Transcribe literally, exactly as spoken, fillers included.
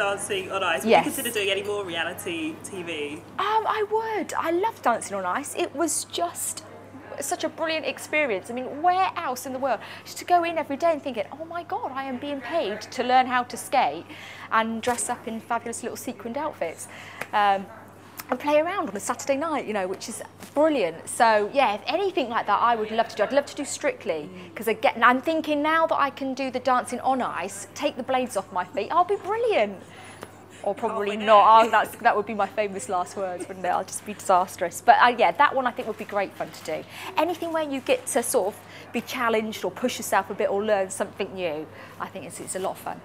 Dancing on Ice. Would yes. you consider doing any more reality T V? Um, I would. I love Dancing on Ice. It was just such a brilliant experience. I mean, where else in the world? Just to go in every day and thinking, oh my God, I am being paid to learn how to skate and dress up in fabulous little sequined outfits. Um, and play around on a Saturday night, you know, which is brilliant. So yeah, if anything like that, I would love to do. I'd love to do Strictly, because again, I'm thinking now that I can do the Dancing on Ice, take the blades off my feet, I'll be brilliant. Or probably oh, not. Oh, that's, that would be my famous last words, wouldn't it? I'll just be disastrous. But uh, yeah, that one I think would be great fun to do. Anything where you get to sort of be challenged or push yourself a bit or learn something new, I think it's, it's a lot of fun.